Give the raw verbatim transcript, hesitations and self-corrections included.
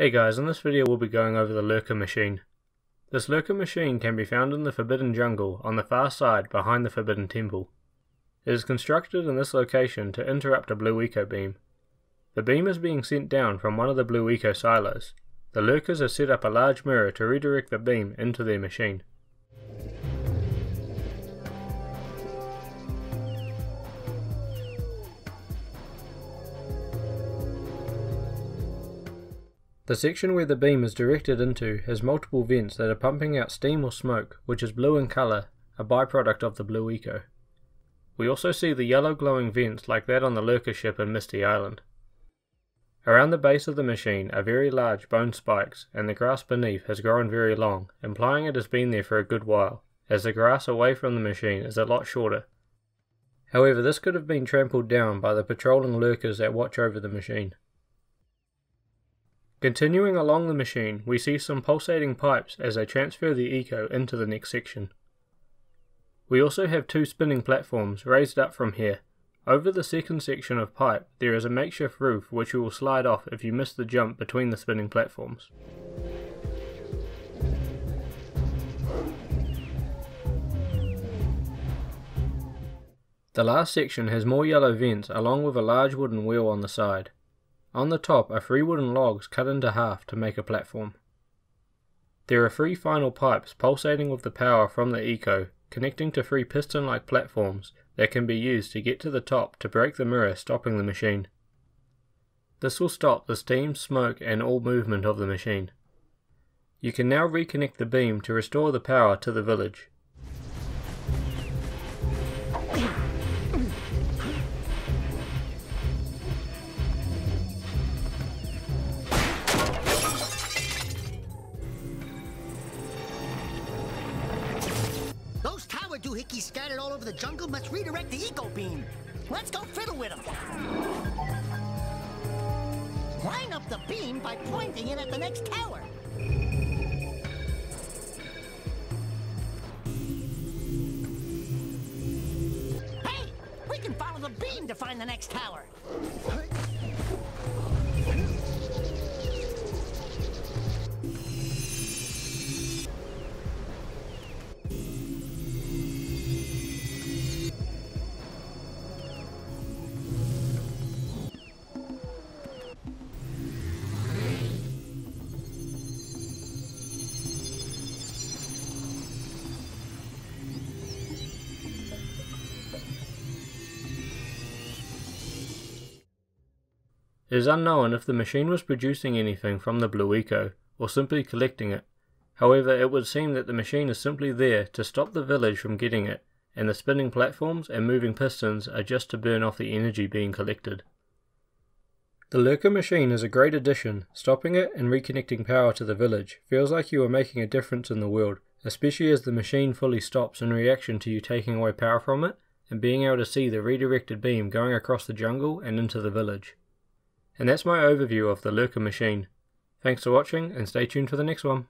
Hey guys, in this video we'll be going over the Lurker Machine. This Lurker Machine can be found in the Forbidden Jungle on the far side behind the Forbidden Temple. It is constructed in this location to interrupt a Blue Eco beam. The beam is being sent down from one of the Blue Eco silos. The Lurkers have set up a large mirror to redirect the beam into their machine. The section where the beam is directed into has multiple vents that are pumping out steam or smoke, which is blue in colour, a byproduct of the Blue Eco. We also see the yellow glowing vents like that on the Lurker ship in Misty Island. Around the base of the machine are very large bone spikes, and the grass beneath has grown very long, implying it has been there for a good while, as the grass away from the machine is a lot shorter. However, this could have been trampled down by the patrolling Lurkers that watch over the machine. Continuing along the machine, we see some pulsating pipes as they transfer the Eco into the next section. We also have two spinning platforms raised up from here. Over the second section of pipe, there is a makeshift roof which you will slide off if you miss the jump between the spinning platforms. The last section has more yellow vents along with a large wooden wheel on the side. On the top are three wooden logs cut into half to make a platform. There are three final pipes pulsating with the power from the Eco, connecting to three piston-like platforms that can be used to get to the top to break the mirror stopping the machine. This will stop the steam, smoke and all movement of the machine. You can now reconnect the beam to restore the power to the village. Doohickey scattered all over the jungle must redirect the Eco beam. Let's go fiddle with him. Line up the beam by pointing it at the next tower. Hey, we can follow the beam to find the next tower. It is unknown if the machine was producing anything from the Blue Eco, or simply collecting it. However, it would seem that the machine is simply there to stop the village from getting it, and the spinning platforms and moving pistons are just to burn off the energy being collected. The Lurker Machine is a great addition. Stopping it and reconnecting power to the village feels like you are making a difference in the world, especially as the machine fully stops in reaction to you taking away power from it, and being able to see the redirected beam going across the jungle and into the village. And that's my overview of the Lurker Machine. Thanks for watching and stay tuned for the next one.